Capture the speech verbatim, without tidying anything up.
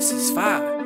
This is fire.